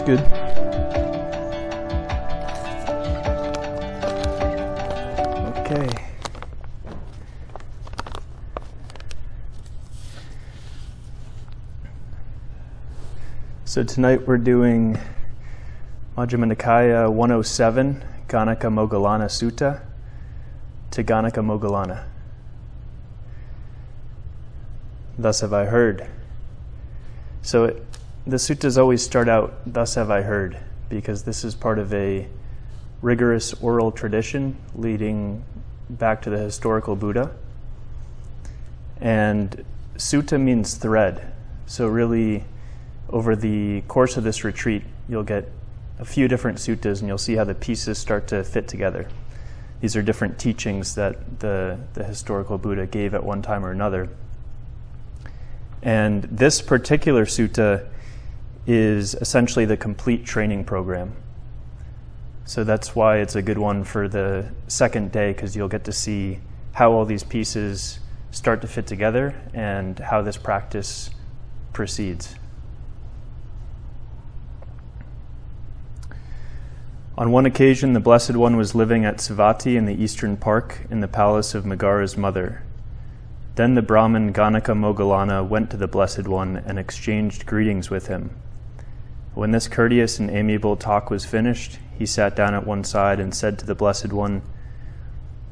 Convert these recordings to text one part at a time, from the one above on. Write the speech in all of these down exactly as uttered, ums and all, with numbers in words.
That's good. Okay. So tonight we're doing Majjhima Nikaya one oh seven, Ganaka Moggallana Sutta, to Ganaka Moggallana. Thus have I heard. So it, the suttas always start out, thus have I heard, because this is part of a rigorous oral tradition leading back to the historical Buddha. And sutta means thread. So really, over the course of this retreat, you'll get a few different suttas and you'll see how the pieces start to fit together. These are different teachings that the, the historical Buddha gave at one time or another. And this particular sutta is essentially the complete training program. So that's why it's a good one for the second day, because you'll get to see how all these pieces start to fit together and how this practice proceeds. On one occasion, the Blessed One was living at Savatthi in the Eastern Park in the palace of Megara's mother. Then the Brahmin Ganaka Moggallana went to the Blessed One and exchanged greetings with him. When this courteous and amiable talk was finished, he sat down at one side and said to the Blessed One,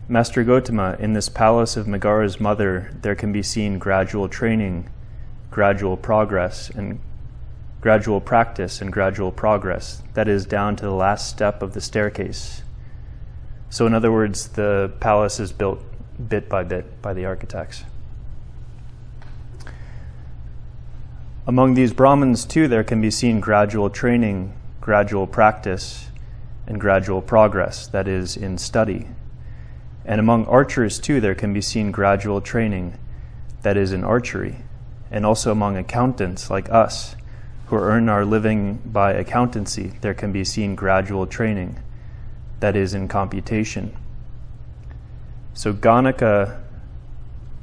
"Master Gotama, in this palace of Megara's mother there can be seen gradual training, gradual progress, and gradual practice and gradual progress, that is, down to the last step of the staircase." So in other words, the palace is built bit by bit by the architects. Among these Brahmins, too, there can be seen gradual training, gradual practice, and gradual progress, that is, in study. And among archers, too, there can be seen gradual training, that is, in archery. And also among accountants like us, who earn our living by accountancy, there can be seen gradual training, that is, in computation. So Ganaka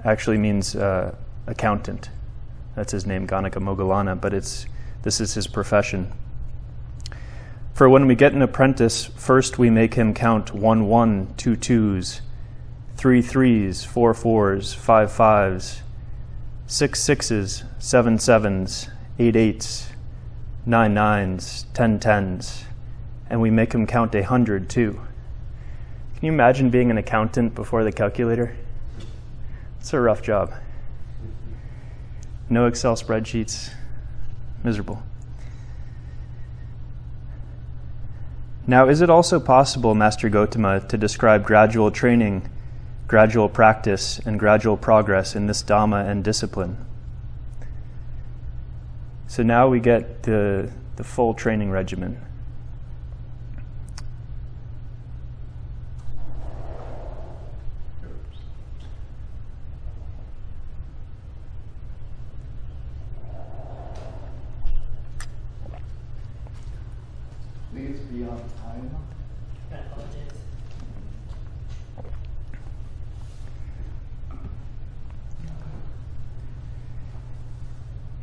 actually means uh, accountant. That's his name, Ganaka Moggallana, but it's, this is his profession. "For when we get an apprentice, first we make him count one one, two twos, three threes, four fours, five fives, six sixes, seven sevens, eight eights, nine nines, ten tens, and we make him count a hundred too." Can you imagine being an accountant before the calculator? It's a rough job. No Excel spreadsheets, miserable. "Now is it also possible, Master Gotama, to describe gradual training, gradual practice, and gradual progress in this Dhamma and discipline?" So now we get the, the full training regimen. Please be on time.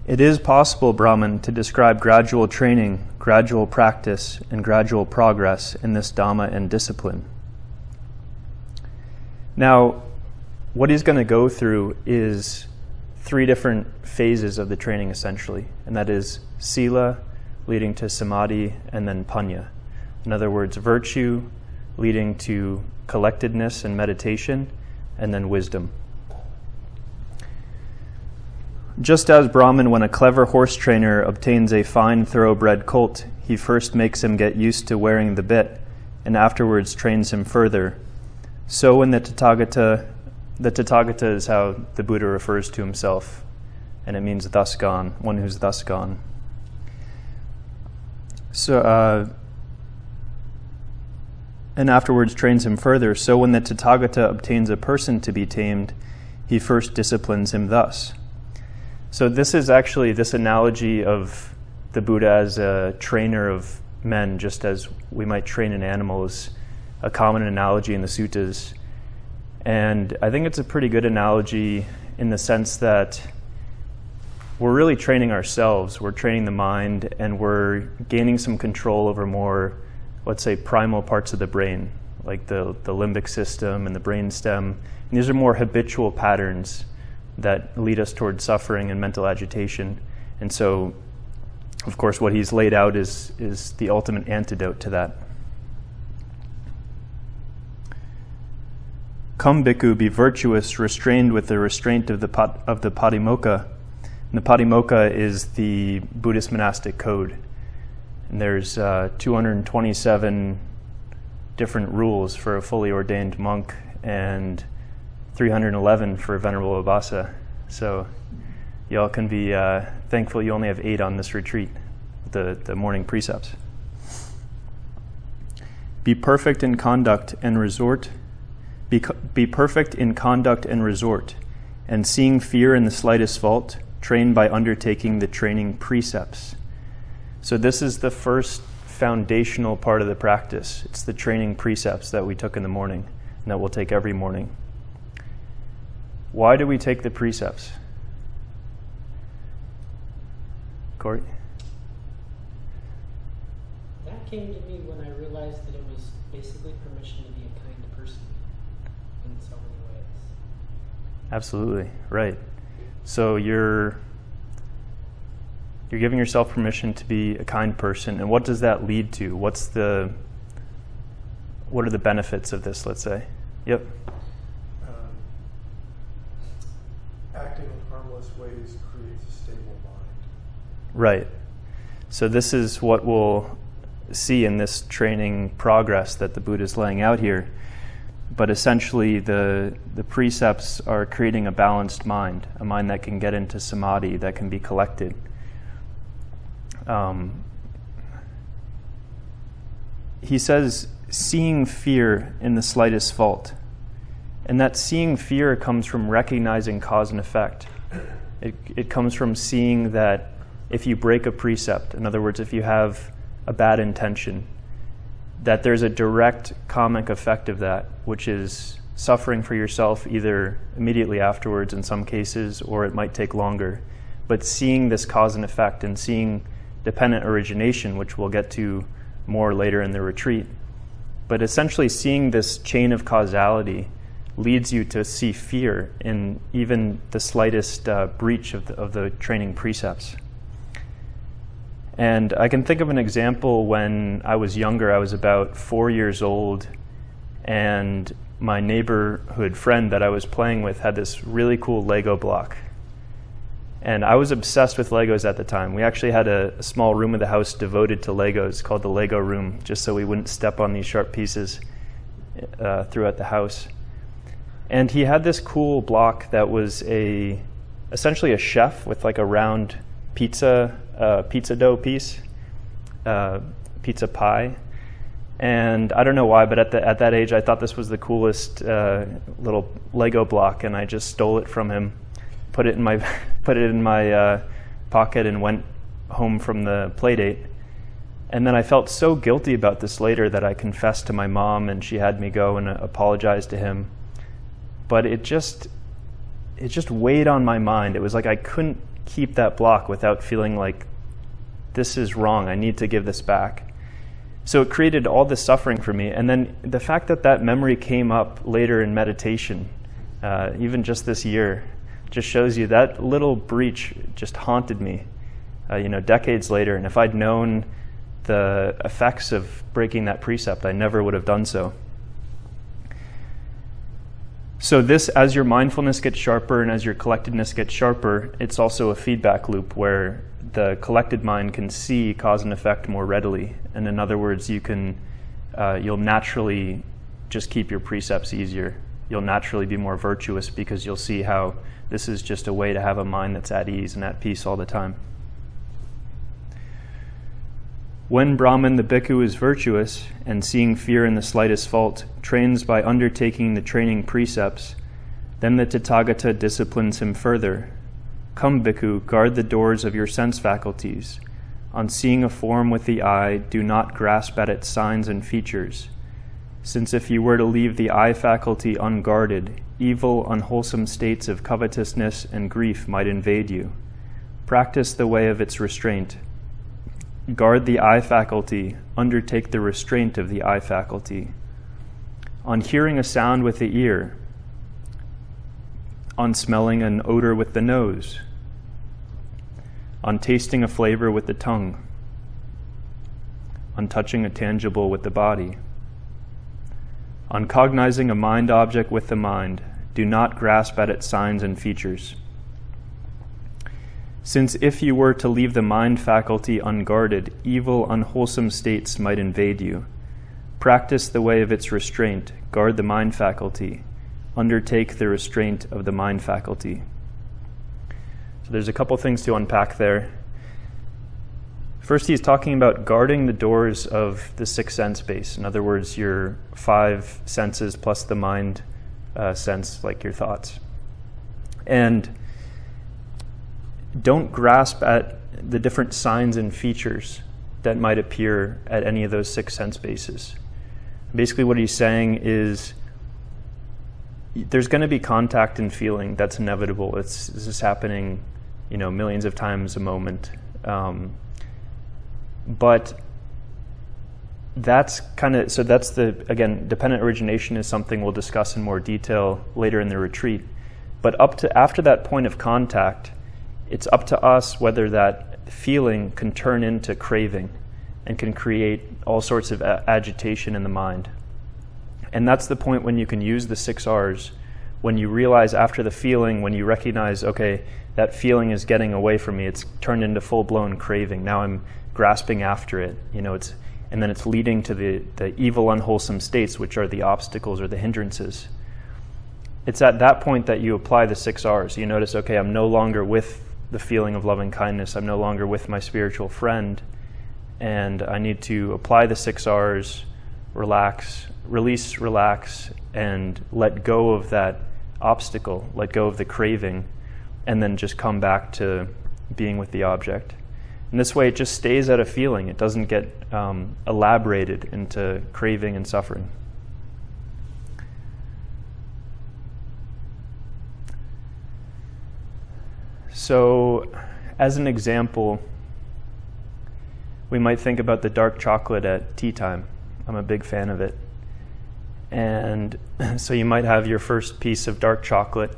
"It is possible, Brahman, to describe gradual training, gradual practice, and gradual progress in this Dhamma and discipline." Now, what he's going to go through is three different phases of the training, essentially, and that is sila, leading to samadhi, and then panna. In other words, virtue, leading to collectedness and meditation, and then wisdom. "Just as, Brahman, when a clever horse trainer obtains a fine thoroughbred colt, he first makes him get used to wearing the bit, and afterwards trains him further, so in the Tathagata," the Tathagata is how the Buddha refers to himself, and it means thus gone, one who's thus gone. So, uh, and afterwards trains him further, so when the Tathagata obtains a person to be tamed, he first disciplines him thus. So this is actually this analogy of the Buddha as a trainer of men, just as we might train an animal, is a common analogy in the suttas. And I think it's a pretty good analogy in the sense that we're really training ourselves. We're training the mind, and we're gaining some control over more, let's say, primal parts of the brain, like the, the limbic system and the brain stem. And these are more habitual patterns that lead us towards suffering and mental agitation. And so, of course, what he's laid out is, is the ultimate antidote to that. Come, bhikkhu, be virtuous, restrained with the restraint of the, pat, of the Pātimokkha. And the Pātimokkha is the Buddhist monastic code. And there's uh, two hundred twenty-seven different rules for a fully ordained monk, and three hundred eleven for Venerable Abhasa. So y'all can be uh, thankful you only have eight on this retreat, the, the morning precepts. Be perfect in conduct and resort. Be, be perfect in conduct and resort, and seeing fear in the slightest fault, train by undertaking the training precepts. So this is the first foundational part of the practice. It's the training precepts that we took in the morning, and that we'll take every morning. Why do we take the precepts? Corey? That came to me when I realized that it was basically permission to be a kind person in so many ways. Absolutely, right. So you're, you're giving yourself permission to be a kind person, and what does that lead to? What's the, what are the benefits of this, let's say? Yep. Ways creates a stable mind. Right. So this is what we'll see in this training progress that the Buddha is laying out here. But essentially the, the precepts are creating a balanced mind, a mind that can get into samadhi, that can be collected. Um, he says, seeing fear in the slightest fault. And that seeing fear comes from recognizing cause and effect. It, it comes from seeing that if you break a precept, in other words, if you have a bad intention, that there's a direct karmic effect of that, which is suffering for yourself either immediately afterwards in some cases, or it might take longer. But seeing this cause and effect and seeing dependent origination, which we'll get to more later in the retreat, but essentially seeing this chain of causality leads you to see fear in even the slightest uh, breach of the, of the training precepts. And I can think of an example when I was younger. I was about four years old, and my neighborhood friend that I was playing with had this really cool Lego block. And I was obsessed with Legos at the time. We actually had a, a small room of the house devoted to Legos called the Lego room, just so we wouldn't step on these sharp pieces uh, throughout the house. And he had this cool block that was a, essentially a chef with like a round pizza, uh, pizza dough piece, uh, pizza pie. And I don't know why, but at, the, at that age, I thought this was the coolest uh, little Lego block, and I just stole it from him, put it in my, put it in my uh, pocket, and went home from the play date. And then I felt so guilty about this later that I confessed to my mom, and she had me go and apologize to him. But it just, it just weighed on my mind. It was like I couldn't keep that block without feeling like, this is wrong, I need to give this back. So it created all this suffering for me. And then the fact that that memory came up later in meditation, uh, even just this year, just shows you that little breach just haunted me, uh, you know, decades later. And if I'd known the effects of breaking that precept, I never would have done so. So this, as your mindfulness gets sharper and as your collectedness gets sharper, it's also a feedback loop where the collected mind can see cause and effect more readily. And in other words, you can, uh, you'll naturally just keep your precepts easier. You'll naturally be more virtuous because you'll see how this is just a way to have a mind that's at ease and at peace all the time. When Brahman the bhikkhu is virtuous, and seeing fear in the slightest fault, trains by undertaking the training precepts, then the Tathagata disciplines him further. Come, bhikkhu, guard the doors of your sense faculties. On seeing a form with the eye, do not grasp at its signs and features. Since if you were to leave the eye faculty unguarded, evil, unwholesome states of covetousness and grief might invade you. Practice the way of its restraint. Guard the eye faculty. Undertake the restraint of the eye faculty. On hearing a sound with the ear. On smelling an odor with the nose. On tasting a flavor with the tongue. On touching a tangible with the body. On cognizing a mind object with the mind. Do not grasp at its signs and features. Since if you were to leave the mind faculty unguarded, evil, unwholesome states might invade you. Practice the way of its restraint, guard the mind faculty, undertake the restraint of the mind faculty. So there's a couple things to unpack there. First, he's talking about guarding the doors of the six sense base. In other words, your five senses plus the mind uh, sense, like your thoughts. And don't grasp at the different signs and features that might appear at any of those six sense bases. Basically what he's saying is there's going to be contact and feeling. That's inevitable. It's, this is happening, you know, millions of times a moment. Um, but that's kind of, so that's the, again, dependent origination is something we'll discuss in more detail later in the retreat. But up to, after that point of contact, it's up to us whether that feeling can turn into craving and can create all sorts of agitation in the mind. And that's the point when you can use the six R's, when you realize after the feeling, when you recognize, okay, that feeling is getting away from me, it's turned into full-blown craving, now I'm grasping after it, you know, it's, and then it's leading to the, the evil, unwholesome states, which are the obstacles or the hindrances. It's at that point that you apply the six R's. You notice, okay, I'm no longer with the feeling of loving kindness. I'm no longer with my spiritual friend, and I need to apply the six R's, relax, release, relax, and let go of that obstacle, let go of the craving, and then just come back to being with the object. And this way it just stays at a feeling. It doesn't get um, elaborated into craving and suffering. So, as an example, we might think about the dark chocolate at tea time. I'm a big fan of it. And so you might have your first piece of dark chocolate,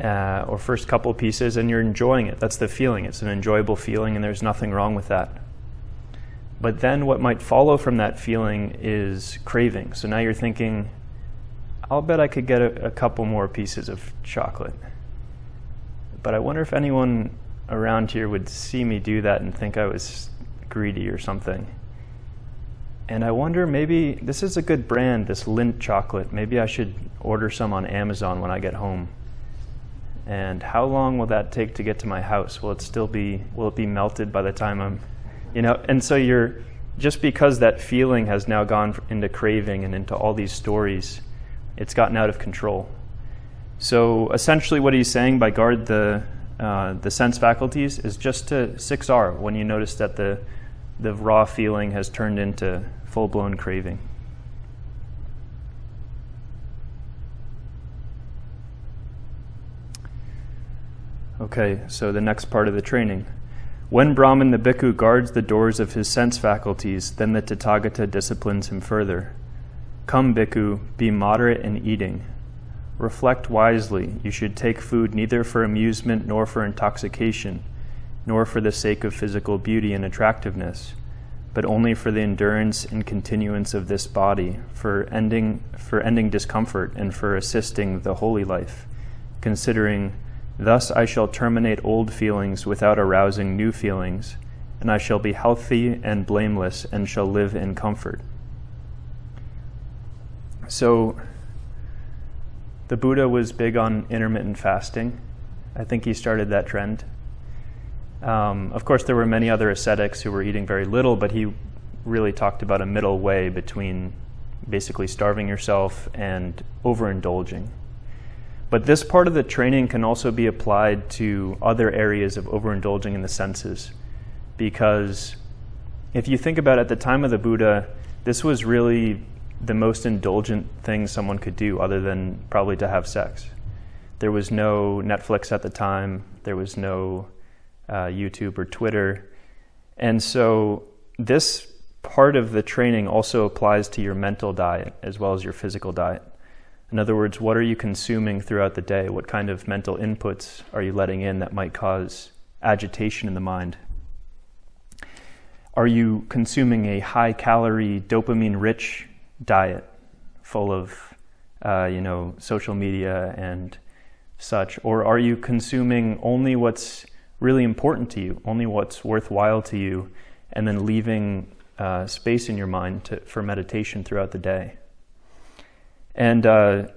uh, or first couple pieces, and you're enjoying it. That's the feeling. It's an enjoyable feeling, and there's nothing wrong with that. But then what might follow from that feeling is craving. So now you're thinking, I'll bet I could get a, a couple more pieces of chocolate. But I wonder if anyone around here would see me do that and think I was greedy or something. And I wonder, maybe this is a good brand, this Lindt chocolate. Maybe I should order some on Amazon when I get home. And how long will that take to get to my house? Will it still be, will it be melted by the time I'm, you know? And so you're, just because that feeling has now gone into craving and into all these stories, it's gotten out of control. So essentially what he's saying by guard the, uh, the sense faculties is just to six R when you notice that the, the raw feeling has turned into full-blown craving. Okay, so the next part of the training. When Brahman the bhikkhu guards the doors of his sense faculties, then the Tathagata disciplines him further. Come, bhikkhu, be moderate in eating. Reflect wisely. You should take food neither for amusement nor for intoxication, nor for the sake of physical beauty and attractiveness, but only for the endurance and continuance of this body, for ending, for ending discomfort and for assisting the holy life, considering, thus I shall terminate old feelings without arousing new feelings, and I shall be healthy and blameless and shall live in comfort. So, the Buddha was big on intermittent fasting. I think he started that trend. Um, of course, there were many other ascetics who were eating very little, but he really talked about a middle way between basically starving yourself and overindulging. But this part of the training can also be applied to other areas of overindulging in the senses, because if you think about it, at the time of the Buddha, this was really the most indulgent thing someone could do, other than probably to have sex. There was no Netflix at the time. There was no uh, YouTube or Twitter. And so this part of the training also applies to your mental diet as well as your physical diet. In other words, what are you consuming throughout the day? What kind of mental inputs are you letting in that might cause agitation in the mind? Are you consuming a high-calorie, dopamine-rich diet full of, uh, you know, social media and such? Or are you consuming only what's really important to you, only what's worthwhile to you, and then leaving uh, space in your mind to, for meditation throughout the day? And, uh,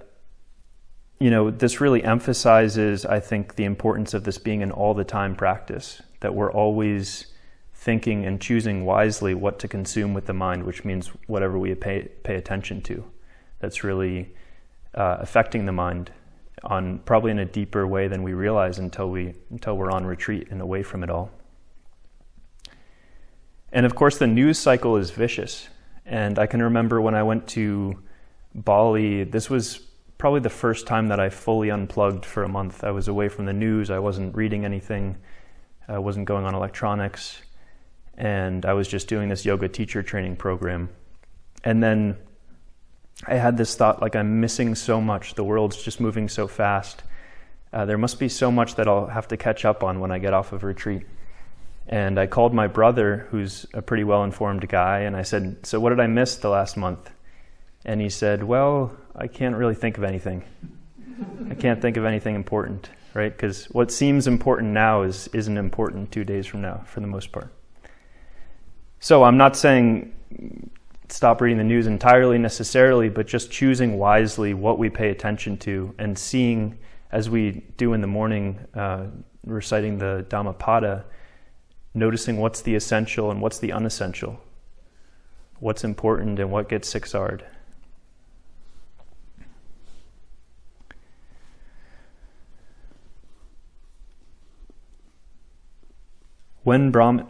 you know, this really emphasizes, I think, the importance of this being an all-the-time practice, that we're always thinking and choosing wisely what to consume with the mind, which means whatever we pay, pay attention to that's really uh, affecting the mind on probably in a deeper way than we realize until, we, until we're on retreat and away from it all. And of course, the news cycle is vicious. And I can remember when I went to Bali, this was probably the first time that I fully unplugged for a month. I was away from the news, I wasn't reading anything, I wasn't going on electronics. And I was just doing this yoga teacher training program. And then I had this thought, like, I'm missing so much. The world's just moving so fast. Uh, there must be so much that I'll have to catch up on when I get off of retreat. And I called my brother, who's a pretty well-informed guy, and I said, so what did I miss the last month? And he said, well, I can't really think of anything. I can't think of anything important, right? Because what seems important now is, isn't important two days from now, for the most part. So I'm not saying stop reading the news entirely necessarily, but just choosing wisely what we pay attention to and seeing, as we do in the morning, uh, reciting the Dhammapada, noticing what's the essential and what's the unessential, what's important and what gets sixsa'd. When Brahman...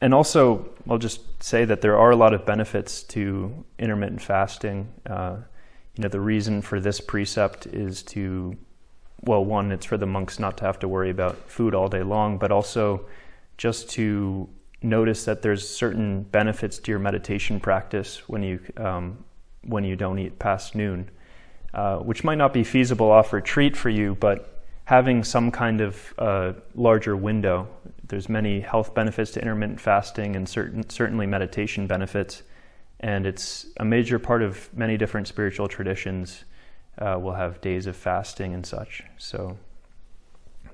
And also, I'll just say that there are a lot of benefits to intermittent fasting. Uh, you know, the reason for this precept is to, well, one, it's for the monks not to have to worry about food all day long, but also just to notice that there's certain benefits to your meditation practice when you, um, when you don't eat past noon, uh, which might not be feasible off retreat for you, but having some kind of uh, larger window. There's many health benefits to intermittent fasting and certain, certainly meditation benefits. And it's a major part of many different spiritual traditions. Uh, we'll have days of fasting and such. So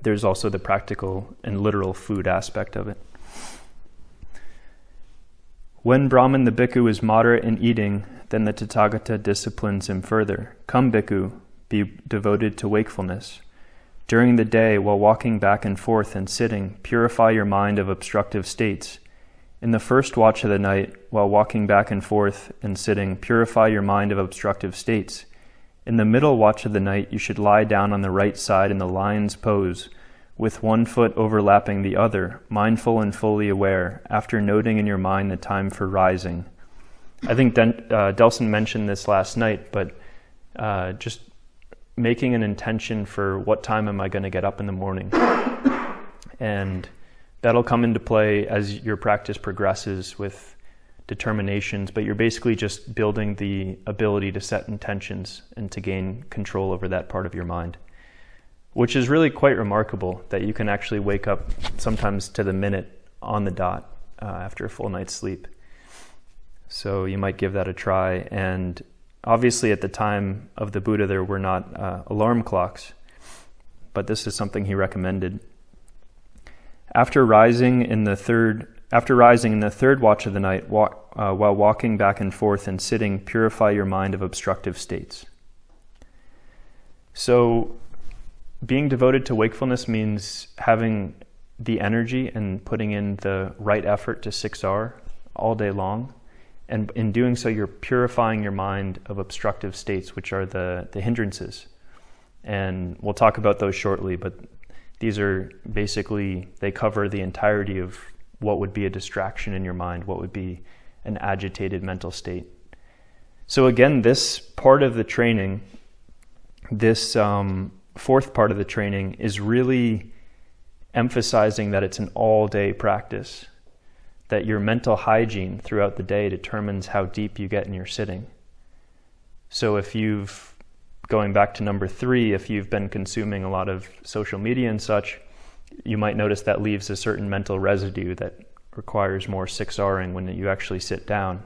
there's also the practical and literal food aspect of it. When Brahman the bhikkhu is moderate in eating, then the Tathagata disciplines him further. Come, bhikkhu, be devoted to wakefulness. During the day, while walking back and forth and sitting, purify your mind of obstructive states. In the first watch of the night, while walking back and forth and sitting, purify your mind of obstructive states. In the middle watch of the night, you should lie down on the right side in the lion's pose, with one foot overlapping the other, mindful and fully aware, after noting in your mind the time for rising. I think Den uh, Delson mentioned this last night, but uh, just... making an intention for what time am I going to get up in the morning. And that'll come into play as your practice progresses with determinations, but you're basically just building the ability to set intentions and to gain control over that part of your mind, which is really quite remarkable that you can actually wake up sometimes to the minute on the dot uh, after a full night's sleep. So you might give that a try. And obviously, at the time of the Buddha, there were not uh, alarm clocks, but this is something he recommended. After rising in the third, after rising in the third watch of the night, walk, uh, while walking back and forth and sitting, purify your mind of obstructive states. So, being devoted to wakefulness means having the energy and putting in the right effort to six R all day long. And in doing so, you're purifying your mind of obstructive states, which are the, the hindrances. And we'll talk about those shortly, but these are basically, they cover the entirety of what would be a distraction in your mind, what would be an agitated mental state. So again, this part of the training, this um, fourth part of the training is really emphasizing that it's an all-day practice, that your mental hygiene throughout the day determines how deep you get in your sitting. So if you've, going back to number three, if you've been consuming a lot of social media and such, you might notice that leaves a certain mental residue that requires more six-houring when you actually sit down.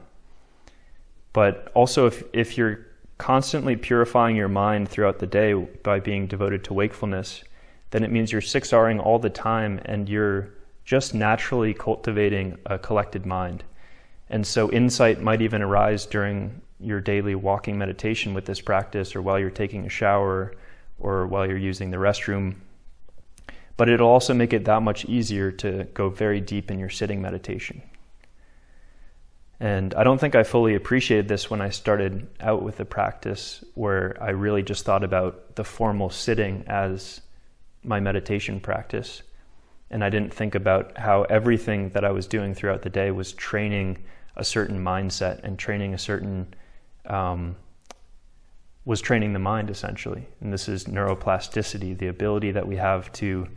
But also if, if you're constantly purifying your mind throughout the day by being devoted to wakefulness, then it means you're six-houring all the time and you're just naturally cultivating a collected mind. And so insight might even arise during your daily walking meditation with this practice, or while you're taking a shower, or while you're using the restroom. But it'll also make it that much easier to go very deep in your sitting meditation. And I don't think I fully appreciated this when I started out with the practice, where I really just thought about the formal sitting as my meditation practice. And I didn't think about how everything that I was doing throughout the day was training a certain mindset and training a certain, um, was training the mind essentially. And this is neuroplasticity, the ability that we have to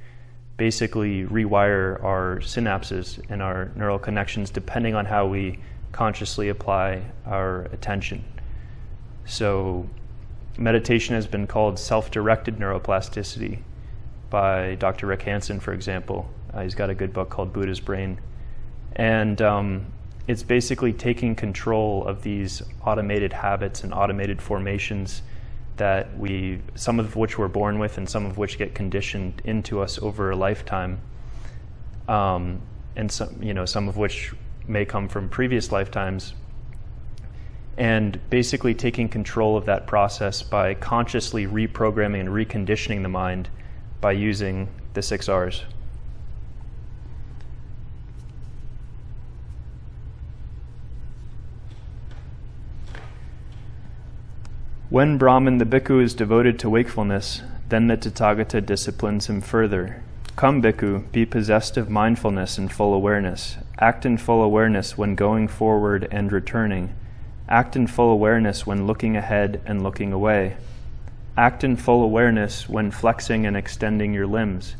basically rewire our synapses and our neural connections depending on how we consciously apply our attention. So meditation has been called self-directed neuroplasticity by Doctor Rick Hanson, for example. Uh, he's got a good book called Buddha's Brain. And um, it's basically taking control of these automated habits and automated formations that we, some of which we're born with and some of which get conditioned into us over a lifetime. Um, and some, you know, some of which may come from previous lifetimes, and basically taking control of that process by consciously reprogramming and reconditioning the mind by using the six R's. When Brahman the bhikkhu is devoted to wakefulness, then the Tathagata disciplines him further. Come, bhikkhu, be possessed of mindfulness and full awareness. Act in full awareness when going forward and returning. Act in full awareness when looking ahead and looking away. Act in full awareness when flexing and extending your limbs.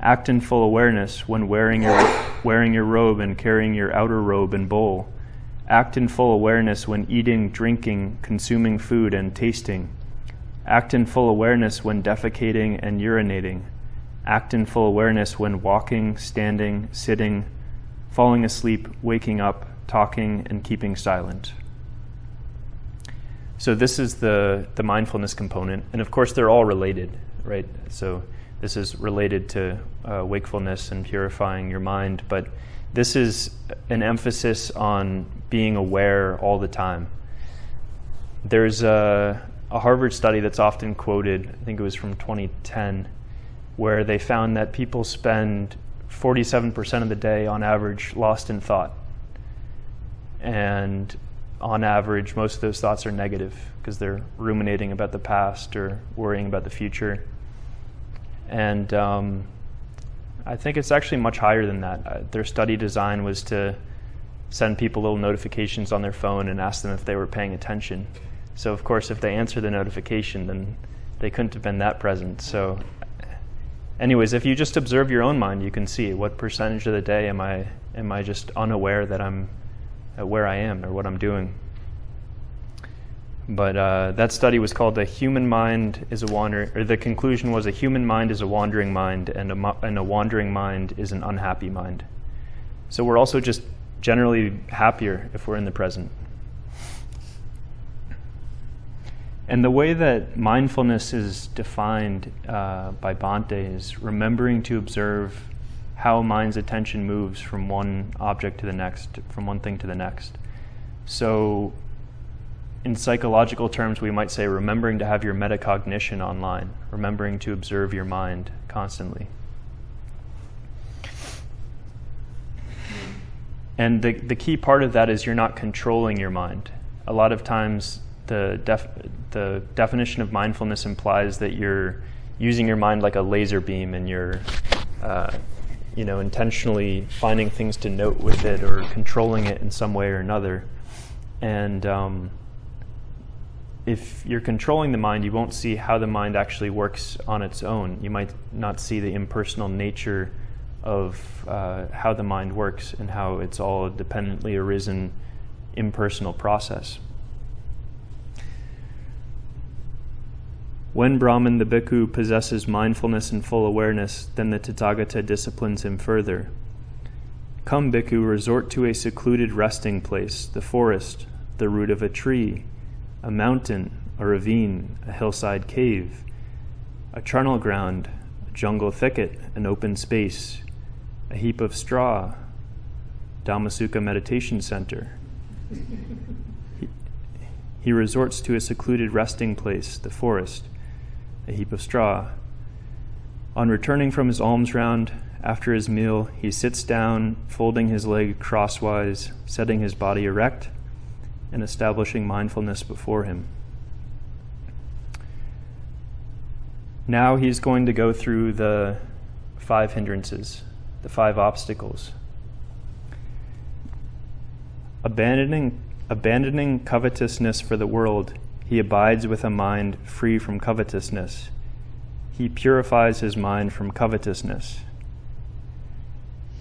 Act in full awareness when wearing your, wearing your robe and carrying your outer robe and bowl. Act in full awareness when eating, drinking, consuming food, and tasting. Act in full awareness when defecating and urinating. Act in full awareness when walking, standing, sitting, falling asleep, waking up, talking, and keeping silent. So this is the, the mindfulness component. And of course, they're all related, right? So this is related to uh, wakefulness and purifying your mind. But this is an emphasis on being aware all the time. There's a, a Harvard study that's often quoted, I think it was from twenty ten, where they found that people spend forty-seven percent of the day on average lost in thought. And on average, most of those thoughts are negative because they're ruminating about the past or worrying about the future. And um, I think it's actually much higher than that. Uh, their study design was to send people little notifications on their phone and ask them if they were paying attention. So of course, if they answer the notification, then they couldn't have been that present. So. Anyways, if you just observe your own mind, you can see what percentage of the day am I am I just unaware that I'm uh, where I am or what I'm doing. But uh, that study was called "The Human Mind is a Wander," or the conclusion was a human mind is a wandering mind, and a and a wandering mind is an unhappy mind. So we're also just generally happier if we're in the present. And the way that mindfulness is defined uh, by Bhante is remembering to observe how mind's attention moves from one object to the next, from one thing to the next. So in psychological terms, we might say remembering to have your metacognition online, remembering to observe your mind constantly. And the, the key part of that is you're not controlling your mind. A lot of times, The, def the definition of mindfulness implies that you're using your mind like a laser beam and you're uh, you know, intentionally finding things to note with it or controlling it in some way or another. And um, if you're controlling the mind, you won't see how the mind actually works on its own. You might not see the impersonal nature of uh, how the mind works and how it's all a dependently arisen, impersonal process. When Brahman the bhikkhu possesses mindfulness and full awareness, then the Tathagata disciplines him further. Come, bhikkhu, resort to a secluded resting place, the forest, the root of a tree, a mountain, a ravine, a hillside cave, a charnel ground, a jungle thicket, an open space, a heap of straw, Dhammasukha meditation center. he, he resorts to a secluded resting place, the forest, a heap of straw. On returning from his alms round, after his meal, he sits down, folding his leg crosswise, setting his body erect, and establishing mindfulness before him. Now he's going to go through the five hindrances, the five obstacles. Abandoning, abandoning covetousness for the world, he abides with a mind free from covetousness. He purifies his mind from covetousness.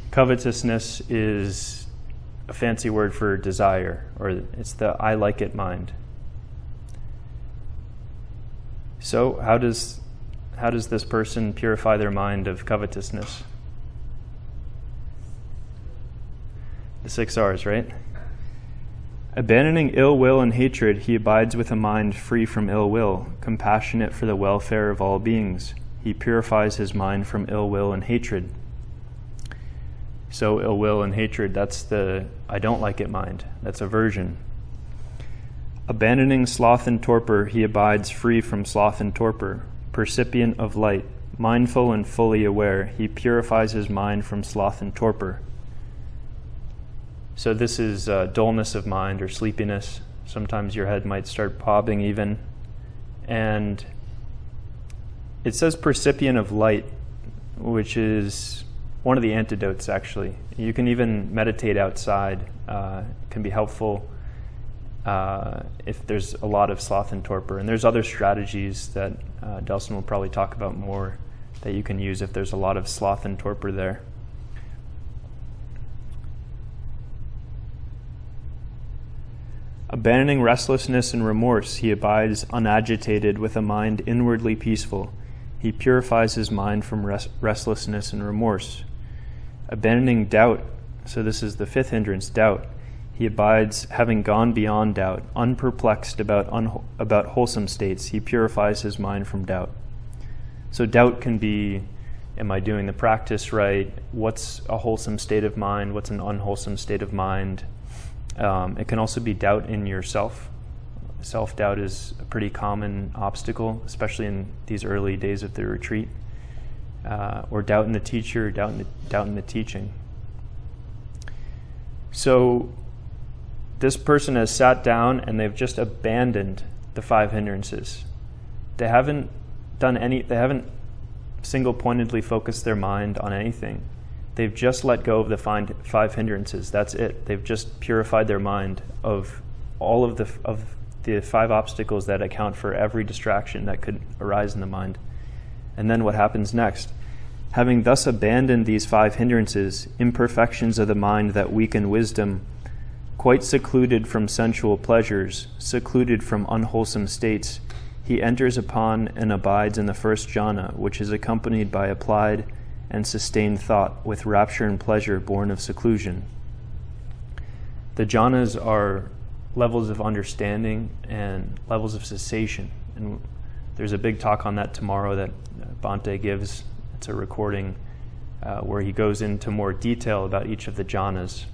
Covetousness is a fancy word for desire, or it's the I like it mind. So how does, how does this person purify their mind of covetousness? The six R's, right? Abandoning ill will and hatred, he abides with a mind free from ill will, compassionate for the welfare of all beings. He purifies his mind from ill will and hatred. So ill will and hatred, that's the I don't like it mind. That's aversion. Abandoning sloth and torpor, he abides free from sloth and torpor. Percipient of light, mindful and fully aware, he purifies his mind from sloth and torpor. So this is uh, dullness of mind or sleepiness. Sometimes your head might start bobbing even. And it says percipient of light, which is one of the antidotes, actually. You can even meditate outside. Uh, it can be helpful uh, if there's a lot of sloth and torpor. And there's other strategies that uh, Delson will probably talk about more that you can use if there's a lot of sloth and torpor there. Abandoning restlessness and remorse, he abides unagitated with a mind inwardly peaceful. He purifies his mind from res- restlessness and remorse. Abandoning doubt, so this is the fifth hindrance, doubt. He abides having gone beyond doubt, unperplexed about, un- about wholesome states. He purifies his mind from doubt. So doubt can be, am I doing the practice right? What's a wholesome state of mind? What's an unwholesome state of mind? Um, it can also be doubt in yourself. Self-doubt is a pretty common obstacle, especially in these early days of the retreat, uh, or doubt in the teacher, doubt in the, doubt in the teaching. So this person has sat down and they've just abandoned the five hindrances. They haven't done any, they haven't single-pointedly focused their mind on anything. They've just let go of the five hindrances. That's it. They've just purified their mind of all of the, of the five obstacles that account for every distraction that could arise in the mind. And then what happens next? Having thus abandoned these five hindrances, imperfections of the mind that weaken wisdom, quite secluded from sensual pleasures, secluded from unwholesome states, he enters upon and abides in the first jhana, which is accompanied by applied and sustained thought with rapture and pleasure born of seclusion. The jhanas are levels of understanding and levels of cessation. And there's a big talk on that tomorrow that Bhante gives. It's a recording uh, where he goes into more detail about each of the jhanas.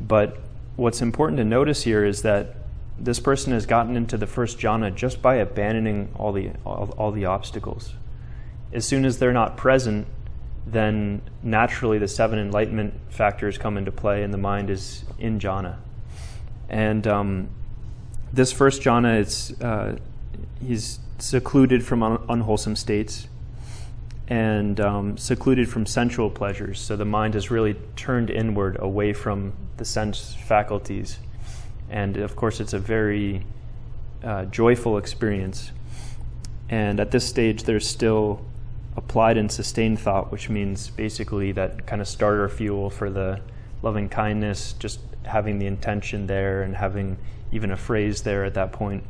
But what's important to notice here is that this person has gotten into the first jhana just by abandoning all the, all, all the obstacles. As soon as they're not present, then naturally the seven enlightenment factors come into play and the mind is in jhana. And um, this first jhana, it's, uh, he's secluded from un unwholesome states and um, secluded from sensual pleasures. So the mind has really turned inward away from the sense faculties. And of course, it's a very uh, joyful experience. And at this stage, there's still applied and sustained thought, which means basically that kind of starter fuel for the loving kindness, just having the intention there and having even a phrase there at that point.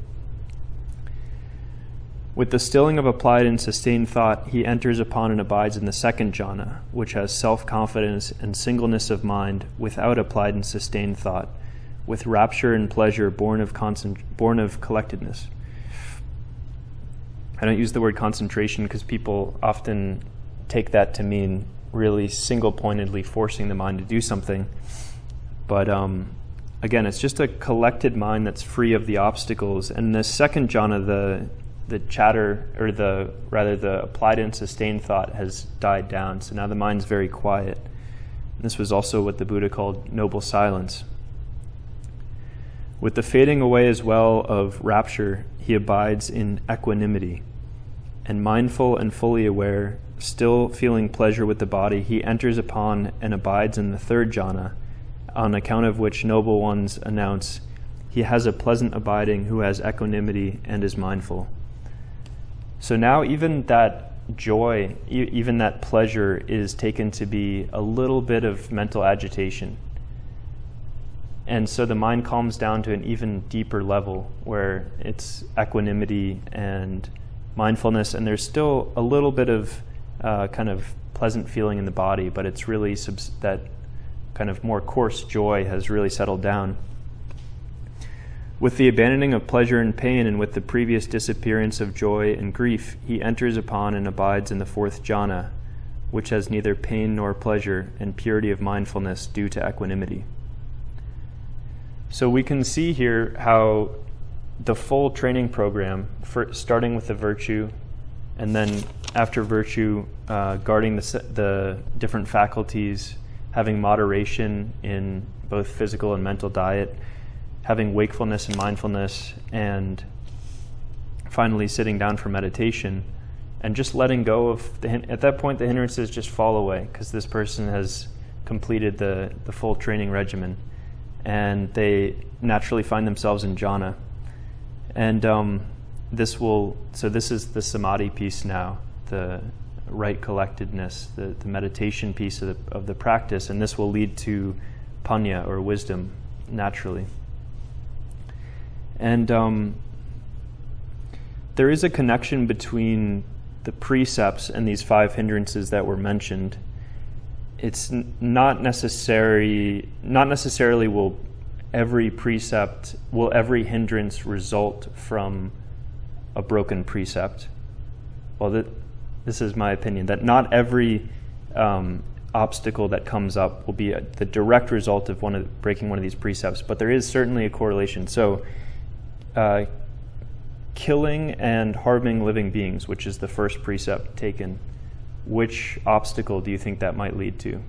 With the stilling of applied and sustained thought, he enters upon and abides in the second jhana, which has self-confidence and singleness of mind without applied and sustained thought, with rapture and pleasure born of, born of collectedness. I don't use the word concentration because people often take that to mean really single-pointedly forcing the mind to do something. But um, again, it's just a collected mind that's free of the obstacles. And the second jhana, the the chatter, or the rather the applied and sustained thought has died down. So now the mind's very quiet. And this was also what the Buddha called noble silence. With the fading away as well of rapture, he abides in equanimity. And mindful and fully aware, still feeling pleasure with the body, he enters upon and abides in the third jhana, on account of which noble ones announce, he has a pleasant abiding who has equanimity and is mindful. So now even that joy, e even that pleasure is taken to be a little bit of mental agitation. And so the mind calms down to an even deeper level where it's equanimity and mindfulness, and there's still a little bit of uh, kind of pleasant feeling in the body, but it's really subs that kind of more coarse joy has really settled down. With the abandoning of pleasure and pain, and with the previous disappearance of joy and grief, he enters upon and abides in the fourth jhana, which has neither pain nor pleasure, and purity of mindfulness due to equanimity. So we can see here how the full training program, for starting with the virtue, and then after virtue, uh, guarding the, the different faculties, having moderation in both physical and mental diet, having wakefulness and mindfulness, and finally sitting down for meditation, and just letting go of, the, at that point the hindrances just fall away because this person has completed the, the full training regimen, and they naturally find themselves in jhana. And um, this will, so this is the samadhi piece now, the right collectedness, the, the meditation piece of the, of the practice, and this will lead to panna, or wisdom, naturally. And um, there is a connection between the precepts and these five hindrances that were mentioned. It's n not necessary, not necessarily will every precept, will every hindrance result from a broken precept. Well, that, this is my opinion, that not every um, obstacle that comes up will be a, the direct result of, one of breaking one of these precepts, but there is certainly a correlation. So, Uh, killing and harming living beings, which is the first precept taken, which obstacle do you think that might lead to?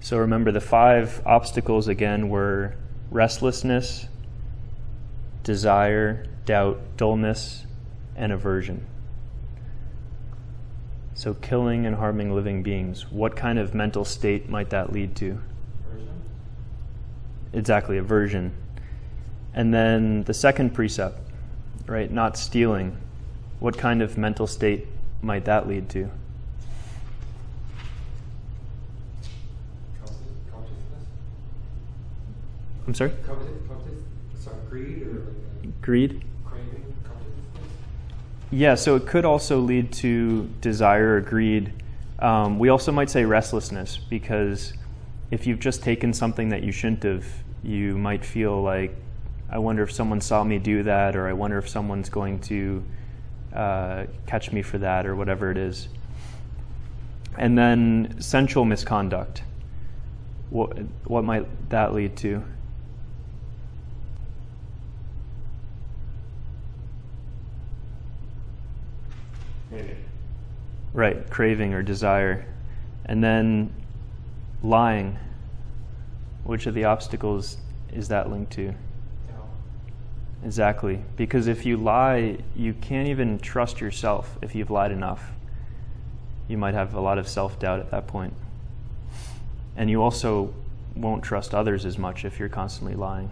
So remember, the five obstacles again were restlessness, desire, doubt, dullness, and aversion. So killing and harming living beings, what kind of mental state might that lead to? Aversion. Exactly, aversion. And then the second precept, right, not stealing. What kind of mental state might that lead to? Covetousness. I'm sorry? Coveted, coveted. Sorry, greed or like greed? Yeah, so it could also lead to desire or greed. Um, we also might say restlessness, because if you've just taken something that you shouldn't have, you might feel like, I wonder if someone saw me do that, or I wonder if someone's going to uh, catch me for that, or whatever it is. And then sensual misconduct. What, what might that lead to? Right, craving or desire. And then lying. Which of the obstacles is that linked to? No. Exactly. Because if you lie, you can't even trust yourself if you've lied enough. You might have a lot of self-doubt at that point. And you also won't trust others as much if you're constantly lying.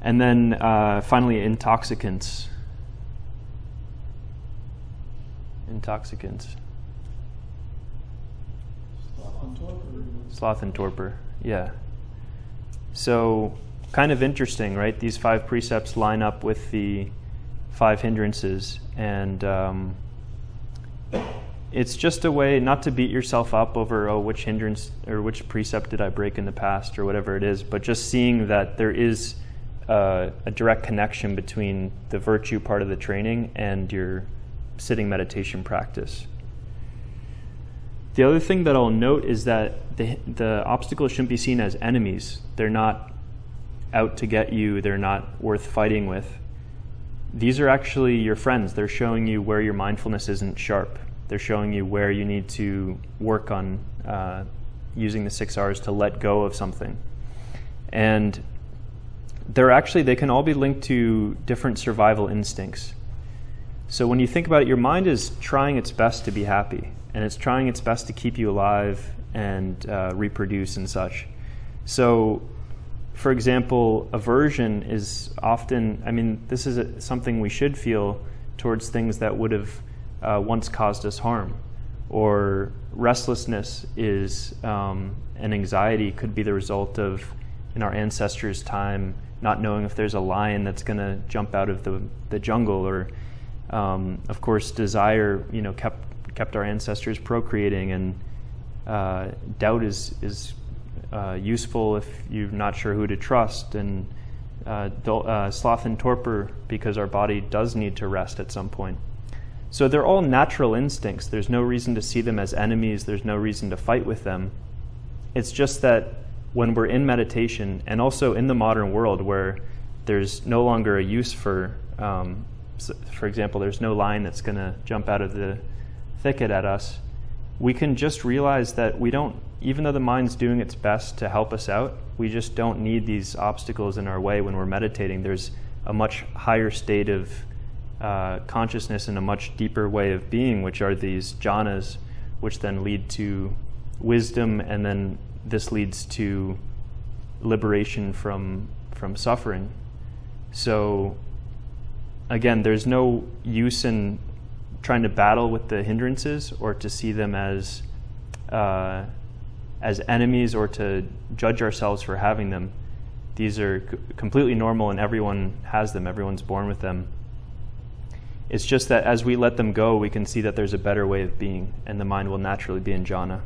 And then uh, finally, intoxicants. Intoxicants. Sloth and torpor. Sloth and torpor, yeah. So kind of interesting, right? These five precepts line up with the five hindrances, and um, it's just a way not to beat yourself up over, oh, which hindrance or which precept did I break in the past or whatever it is, but just seeing that there is uh, a direct connection between the virtue part of the training and your sitting meditation practice. The other thing that I'll note is that the, the obstacles shouldn't be seen as enemies. They're not out to get you. They're not worth fighting with. These are actually your friends. They're showing you where your mindfulness isn't sharp. They're showing you where you need to work on uh, using the six R's to let go of something. And they're actually, they can all be linked to different survival instincts. So when you think about it, your mind is trying its best to be happy, and it's trying its best to keep you alive and uh, reproduce and such. So, for example, aversion is often, I mean, this is a, something we should feel towards things that would have Uh, once caused us harm. Or restlessness is um, an anxiety, could be the result of, in our ancestors' time, not knowing if there's a lion that's going to jump out of the, the jungle. Or um, of course desire, you know, kept kept our ancestors procreating, and uh, doubt is is uh, useful if you're not sure who to trust, and uh, uh, sloth and torpor because our body does need to rest at some point. So they're all natural instincts. There's no reason to see them as enemies. There's no reason to fight with them. It's just that when we're in meditation, and also in the modern world where there's no longer a use for, um, for example, there's no lion that's going to jump out of the thicket at us, we can just realize that we don't, even though the mind's doing its best to help us out, we just don't need these obstacles in our way when we're meditating. There's a much higher state of Uh, consciousness in a much deeper way of being, which are these jhanas, which then lead to wisdom, and then this leads to liberation from from suffering. So again, there's no use in trying to battle with the hindrances, or to see them as uh, as enemies, or to judge ourselves for having them. These are c completely normal, and everyone has them. Everyone's born with them. It's just that as we let them go, we can see that there's a better way of being, and the mind will naturally be in jhana.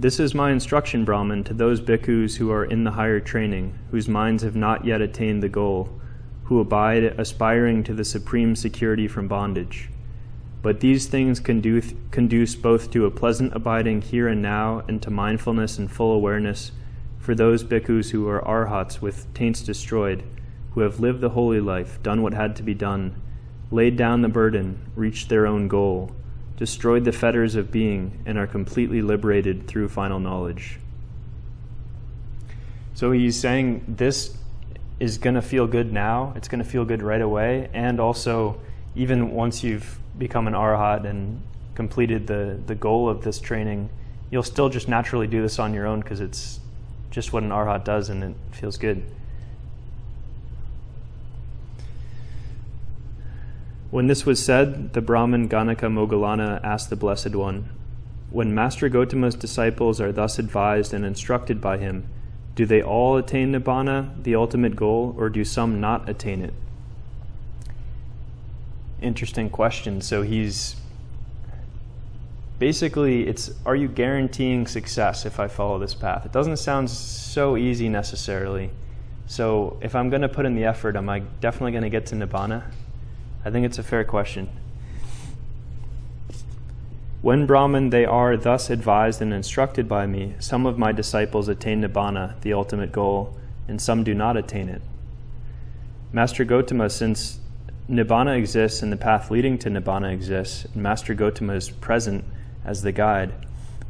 This is my instruction, Brahman, to those bhikkhus who are in the higher training, whose minds have not yet attained the goal, who abide aspiring to the supreme security from bondage. But these things conduce, conduce both to a pleasant abiding here and now, and to mindfulness and full awareness, for those bhikkhus who are arhats with taints destroyed, who have lived the holy life, done what had to be done, laid down the burden, reached their own goal, destroyed the fetters of being, and are completely liberated through final knowledge. So he's saying this is going to feel good now, it's going to feel good right away, and also even once you've become an arhat and completed the, the goal of this training, you'll still just naturally do this on your own, because it's just what an arhat does, and it feels good. When this was said, the Brahmin Ganaka Moggallana asked the Blessed One, "When Master Gotama's disciples are thus advised and instructed by him, do they all attain Nibbana, the ultimate goal, or do some not attain it?" Interesting question. So he's basically, it's, are you guaranteeing success if I follow this path? It doesn't sound so easy necessarily. So if I'm going to put in the effort, am I definitely going to get to Nibbana? I think it's a fair question. When, Brahman, they are thus advised and instructed by me, some of my disciples attain Nibbana, the ultimate goal, and some do not attain it. Master Gotama, since Nibbana exists and the path leading to Nibbana exists, and Master Gotama is present as the guide,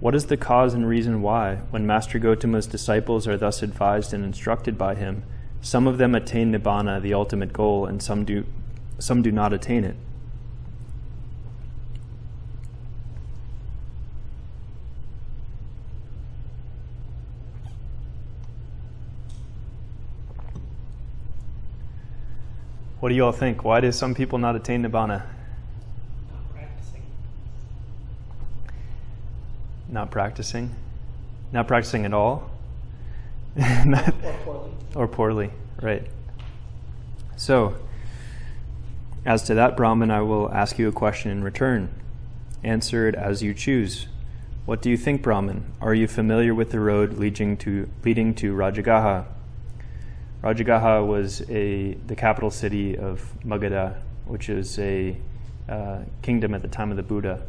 what is the cause and reason why, when Master Gotama's disciples are thus advised and instructed by him, some of them attain Nibbana, the ultimate goal, and some do, some do not attain it? What do you all think? Why do some people not attain Nibbana? Not practicing. Not practicing? Not practicing at all? Not, or poorly. Or poorly, right. So, as to that, Brahman, I will ask you a question in return. Answer it as you choose. What do you think, Brahman? Are you familiar with the road leading to, leading to Rajagaha? Rajagaha was a, the capital city of Magadha, which is a uh, kingdom at the time of the Buddha.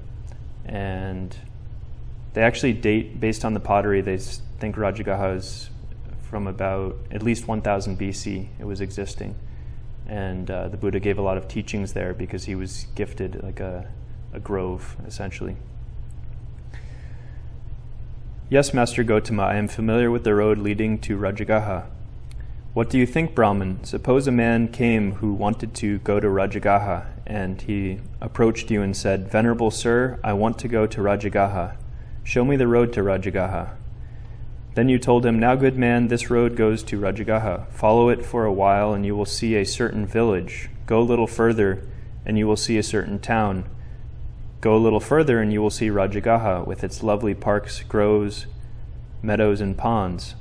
And they actually date, based on the pottery, they think Rajagaha is from about at least one thousand B C it was existing. And uh, the Buddha gave a lot of teachings there because he was gifted like a, a grove, essentially. Yes, Master Gotama, I am familiar with the road leading to Rajagaha. What do you think, Brahman? Suppose a man came who wanted to go to Rajagaha, and he approached you and said, Venerable Sir, I want to go to Rajagaha. Show me the road to Rajagaha. Then you told him, Now, good man, this road goes to Rajagaha. Follow it for a while, and you will see a certain village. Go a little further, and you will see a certain town. Go a little further, and you will see Rajagaha with its lovely parks, groves, meadows, and ponds.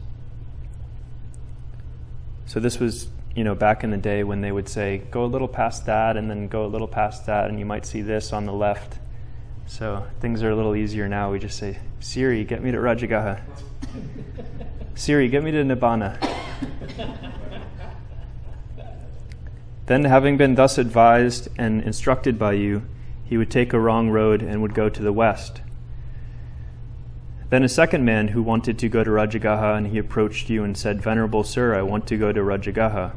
So this was, you know, back in the day when they would say, go a little past that, and then go a little past that, and you might see this on the left. So things are a little easier now. We just say, Siri, get me to Rajagaha. Siri, get me to Nibbana. Then, having been thus advised and instructed by you, he would take a wrong road and would go to the west. Then a second man who wanted to go to Rajagaha, and he approached you and said, Venerable Sir, I want to go to Rajagaha.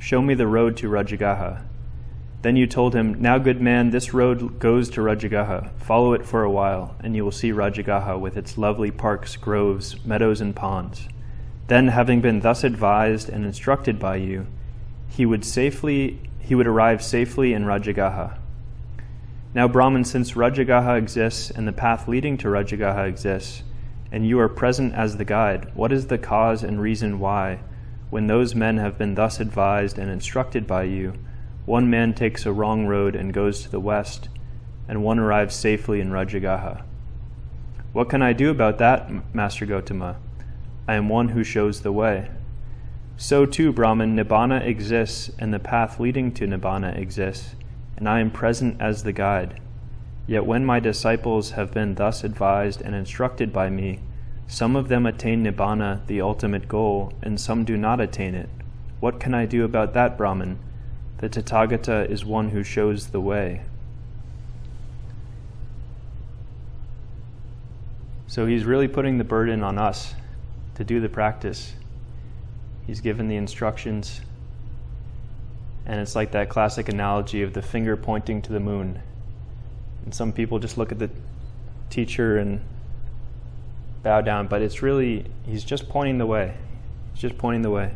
Show me the road to Rajagaha. Then you told him, Now, good man, this road goes to Rajagaha. Follow it for a while, and you will see Rajagaha with its lovely parks, groves, meadows, and ponds. Then, having been thus advised and instructed by you, he would safely he would arrive safely in Rajagaha. Now, Brahman, since Rajagaha exists and the path leading to Rajagaha exists, and you are present as the guide, what is the cause and reason why, when those men have been thus advised and instructed by you, one man takes a wrong road and goes to the west, and one arrives safely in Rajagaha? What can I do about that, Master Gotama? I am one who shows the way. So too, Brahman, Nibbana exists, and the path leading to Nibbana exists, and I am present as the guide. Yet when my disciples have been thus advised and instructed by me, some of them attain Nibbana, the ultimate goal, and some do not attain it. What can I do about that, Brahman? The Tathagata is one who shows the way. So he's really putting the burden on us to do the practice. He's given the instructions, and it's like that classic analogy of the finger pointing to the moon. And some people just look at the teacher and bow down, but it's really, he's just pointing the way. He's just pointing the way.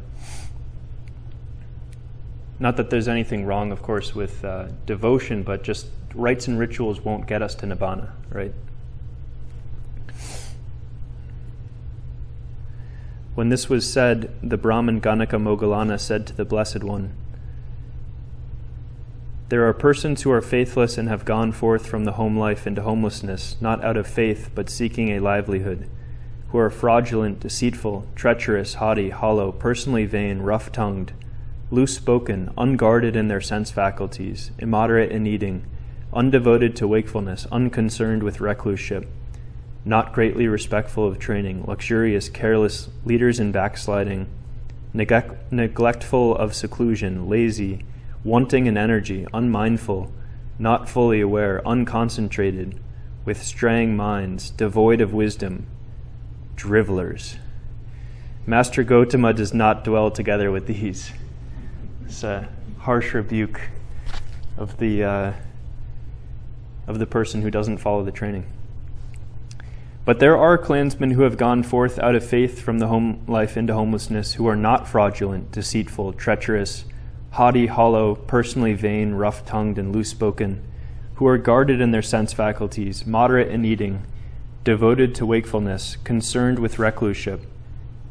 Not that there's anything wrong, of course, with uh, devotion, but just rites and rituals won't get us to Nibbana, right? When this was said, the Brahman Ganaka Moggallana said to the Blessed One, There are persons who are faithless and have gone forth from the home life into homelessness, not out of faith, but seeking a livelihood, who are fraudulent, deceitful, treacherous, haughty, hollow, personally vain, rough-tongued, loose-spoken, unguarded in their sense faculties, immoderate in eating, undevoted to wakefulness, unconcerned with recluseship, not greatly respectful of training, luxurious, careless, leaders in backsliding, neglect neglectful of seclusion, lazy, wanting in energy, unmindful, not fully aware, unconcentrated, with straying minds, devoid of wisdom, drivellers. Master Gotama does not dwell together with these. It's a harsh rebuke of the, uh, of the person who doesn't follow the training. But there are clansmen who have gone forth out of faith from the home life into homelessness, who are not fraudulent, deceitful, treacherous, haughty, hollow, personally vain, rough-tongued, and loose-spoken, who are guarded in their sense faculties, moderate in eating, devoted to wakefulness, concerned with recluseship,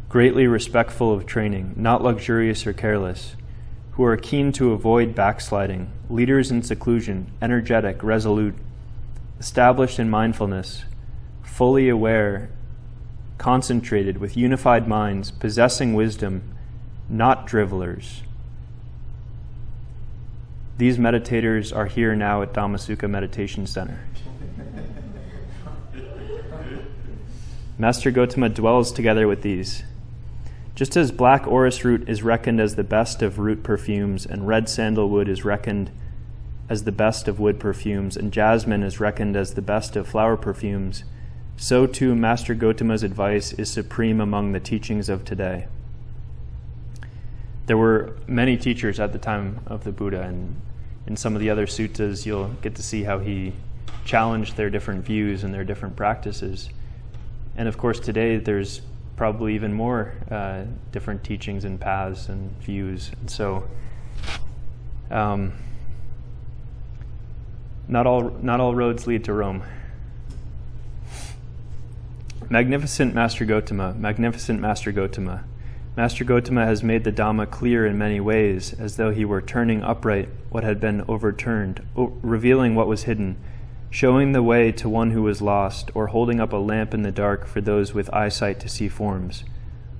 greatly respectful of training, not luxurious or careless, who are keen to avoid backsliding, leaders in seclusion, energetic, resolute, established in mindfulness, fully aware, concentrated with unified minds, possessing wisdom, not drivelers. These meditators are here now at Dhammasukha Meditation Center. Master Gotama dwells together with these. Just as black orris root is reckoned as the best of root perfumes, and red sandalwood is reckoned as the best of wood perfumes, and jasmine is reckoned as the best of flower perfumes, so too Master Gotama's advice is supreme among the teachings of today. There were many teachers at the time of the Buddha, and in some of the other suttas you'll get to see how he challenged their different views and their different practices. And of course today there's probably even more uh, different teachings and paths and views. And so um, not all, not all roads lead to Rome. Magnificent Master Gotama, magnificent Master Gotama. Master Gotama has made the Dhamma clear in many ways, as though he were turning upright what had been overturned, revealing what was hidden, showing the way to one who was lost, or holding up a lamp in the dark for those with eyesight to see forms.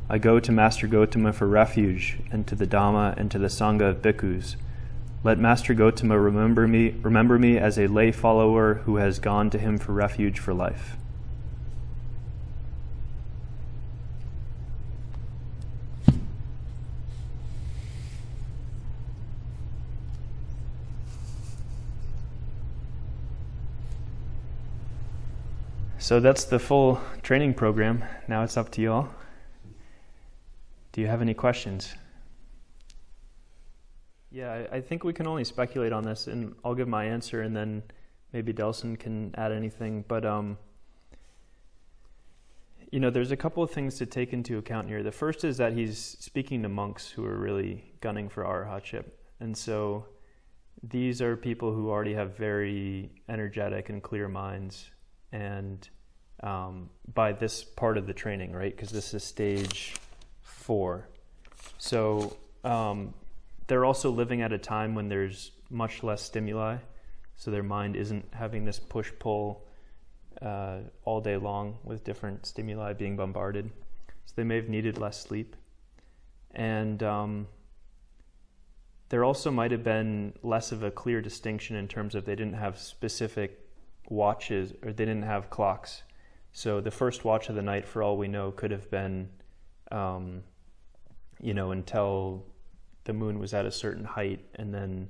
I go to Master Gotama for refuge, and to the Dhamma and to the Sangha of bhikkhus. Let Master Gotama remember me, remember me as a lay follower who has gone to him for refuge for life. So that's the full training program. Now it's up to you all. Do you have any questions? Yeah, I, I think we can only speculate on this, and I'll give my answer, and then maybe Delson can add anything. But, um, you know, there's a couple of things to take into account here. The first is that he's speaking to monks who are really gunning for arahatship. And so these are people who already have very energetic and clear minds. And um, by this part of the training, right? Because this is stage four. So um, they're also living at a time when there's much less stimuli. So their mind isn't having this push-pull uh, all day long with different stimuli being bombarded. So they may have needed less sleep. And um, there also might have been less of a clear distinction in terms of they didn't have specific watches, or they didn't have clocks. So the first watch of the night, for all we know, could have been, um, you know, until the moon was at a certain height, and then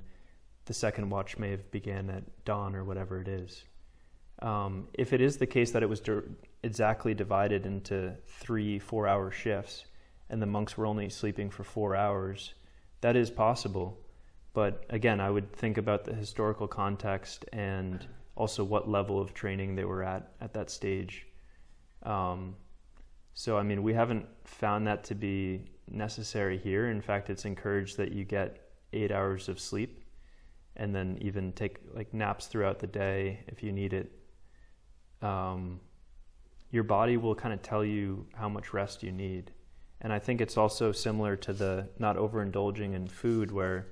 the second watch may have began at dawn or whatever it is. Um, if it is the case that it was exactly divided into three four-hour shifts, and the monks were only sleeping for four hours, that is possible. But again, I would think about the historical context and also what level of training they were at at that stage. Um, so, I mean, we haven't found that to be necessary here. In fact, it's encouraged that you get eight hours of sleep, and then even take like naps throughout the day if you need it. Um, your body will kind of tell you how much rest you need. And I think it's also similar to the not overindulging in food, where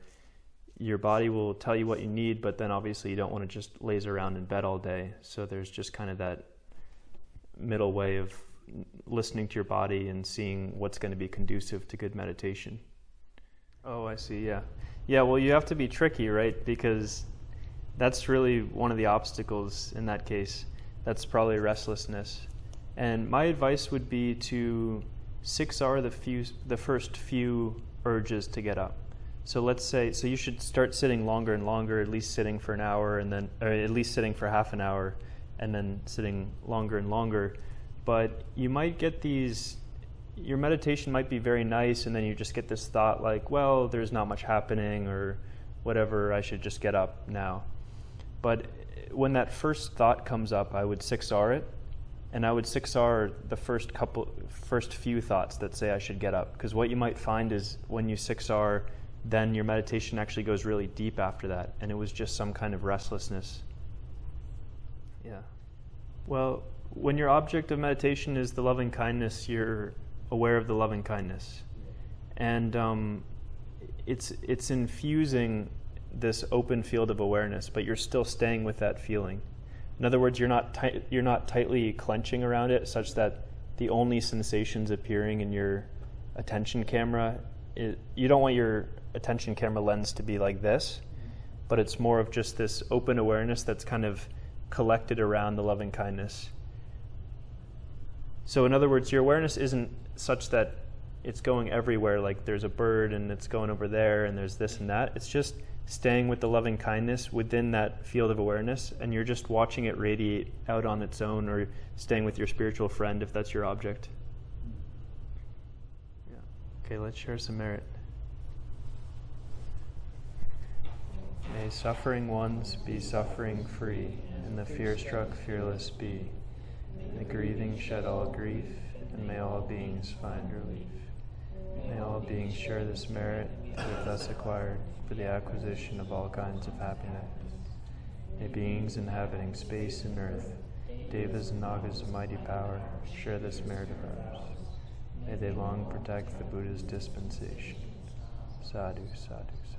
your body will tell you what you need, but then obviously you don't want to just laze around in bed all day. So there's just kind of that middle way of listening to your body and seeing what's going to be conducive to good meditation. Oh, I see. Yeah. Yeah. Well, you have to be tricky, right? Because that's really one of the obstacles in that case. That's probably restlessness. And my advice would be to six-hour the few, the first few urges to get up. So let's say, so you should start sitting longer and longer, at least sitting for an hour, and then, or at least sitting for half an hour, and then sitting longer and longer. But you might get these, your meditation might be very nice, and then you just get this thought like, well, there's not much happening or whatever, I should just get up now. But when that first thought comes up, I would six R it, and I would six R the first couple, first few thoughts that say I should get up. Because what you might find is when you six R, then your meditation actually goes really deep after that, and it was just some kind of restlessness. Yeah. Well, when your object of meditation is the loving kindness, you're aware of the loving kindness. And um, it's it's infusing this open field of awareness, but you're still staying with that feeling. In other words, you're not tight, you're not tightly clenching around it such that the only sensations appearing in your attention camera, it, you don't want your attention camera lens to be like this, but it's more of just this open awareness that's kind of collected around the loving kindness. So in other words, your awareness isn't such that it's going everywhere, like there's a bird and it's going over there and there's this and that. It's just staying with the loving kindness within that field of awareness, and you're just watching it radiate out on its own, or staying with your spiritual friend if that's your object. Yeah. Okay, let's share some merit. May suffering ones be suffering free, and the fear-struck fearless be. The grieving shed all grief, and may all beings find relief. May all beings share this merit that we have thus acquired for the acquisition of all kinds of happiness. May beings inhabiting space and earth, devas and nagas of mighty power, share this merit of ours. May they long protect the Buddha's dispensation. Sadhu, sadhu, sadhu.